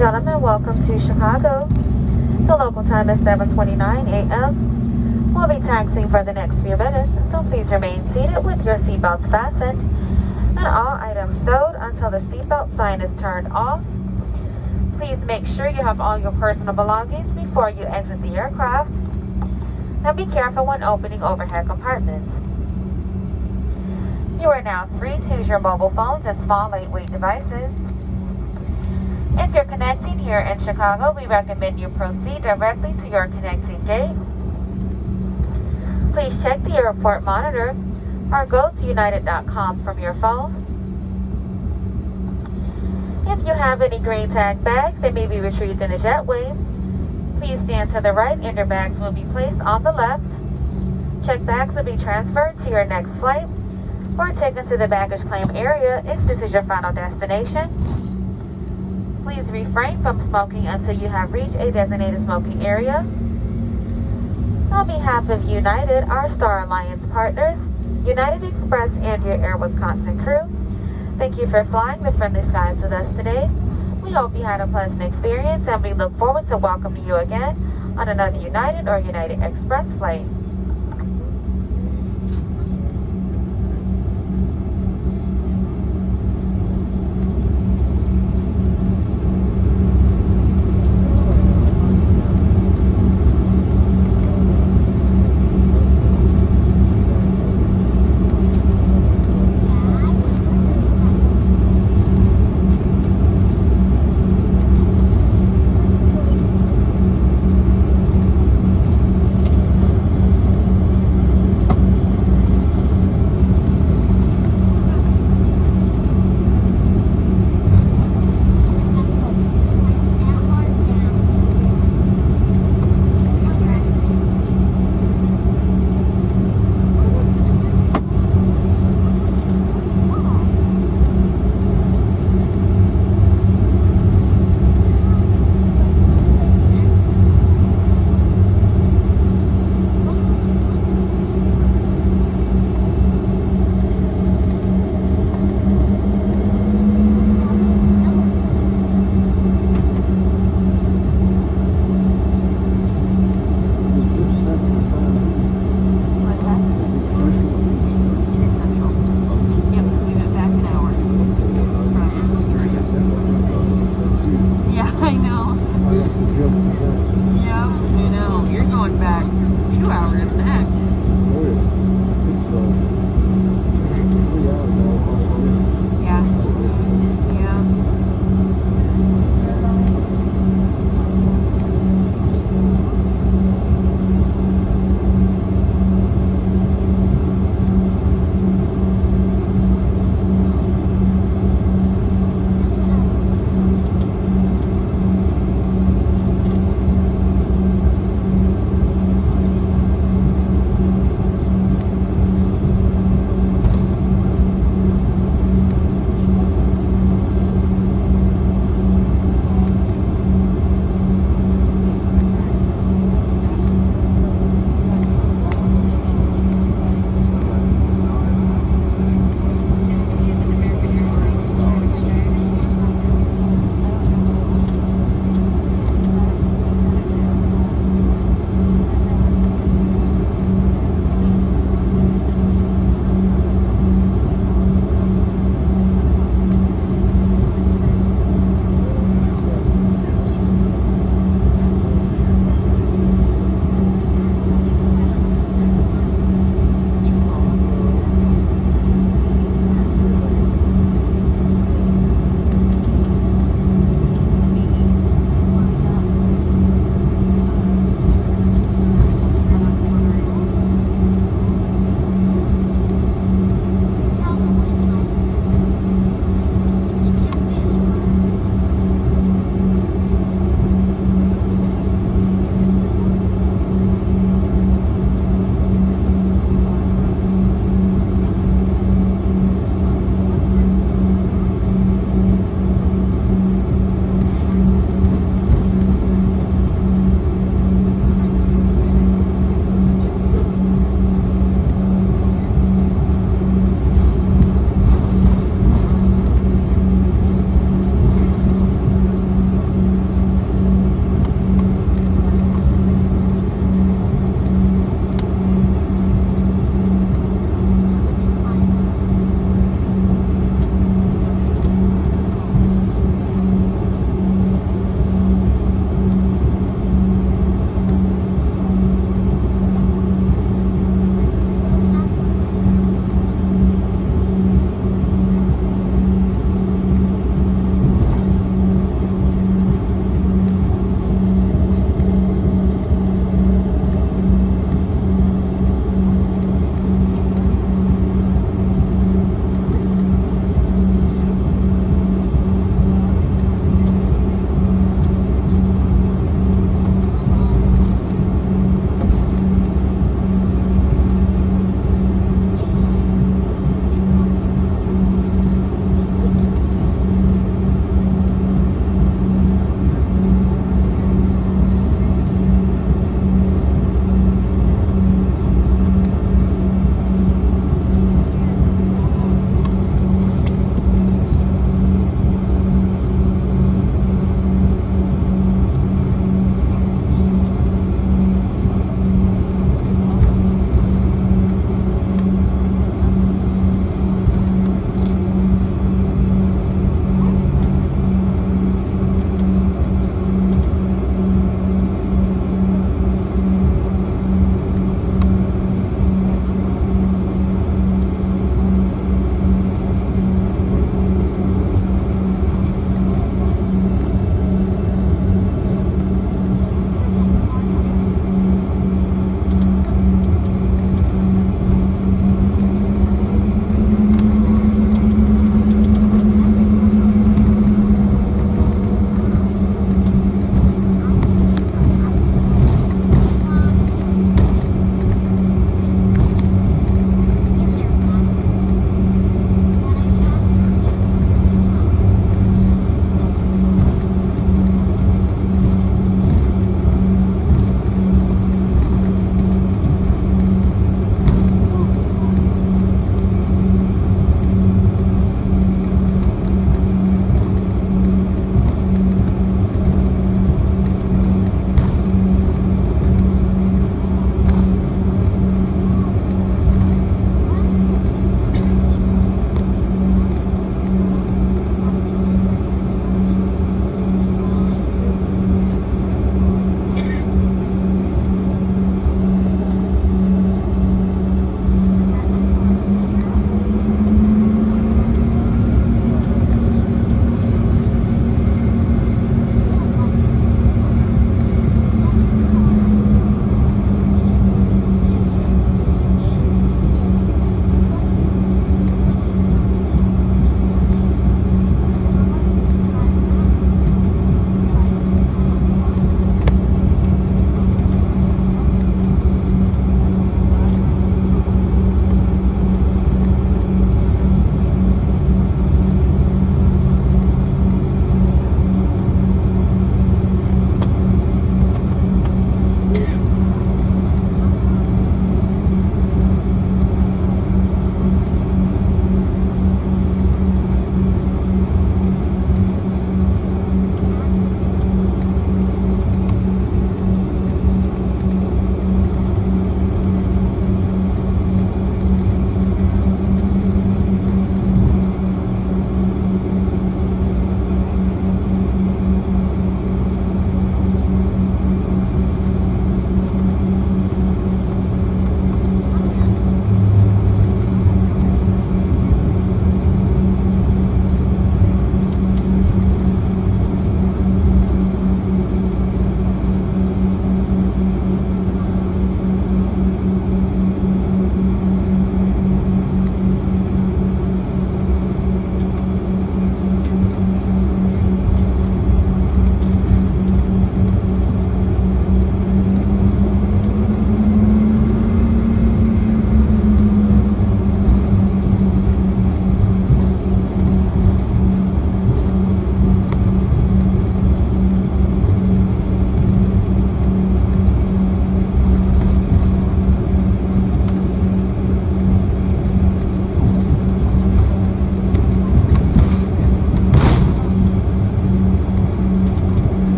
gentlemen, welcome to Chicago. The local time is 7:29 a.m. We'll be taxiing for the next few minutes, so please remain seated with your seatbelts fastened and all items stowed until the seatbelt sign is turned off. Please make sure you have all your personal belongings before you exit the aircraft, and be careful when opening overhead compartments. You are now free to use your mobile phones and small lightweight devices. If you're connecting here in Chicago, we recommend you proceed directly to your connecting gate. Please check the airport monitor or go to united.com from your phone. If you have any green tag bags, they may be retrieved in the jetway. Please stand to the right and your bags will be placed on the left. Checked bags will be transferred to your next flight or taken to the baggage claim area if this is your final destination. Please refrain from smoking until you have reached a designated smoking area. On behalf of United, our Star Alliance partners, United Express, and your Air Wisconsin crew, thank you for flying the friendly skies with us today. We hope you had a pleasant experience, and we look forward to welcoming you again on another United or United Express flight.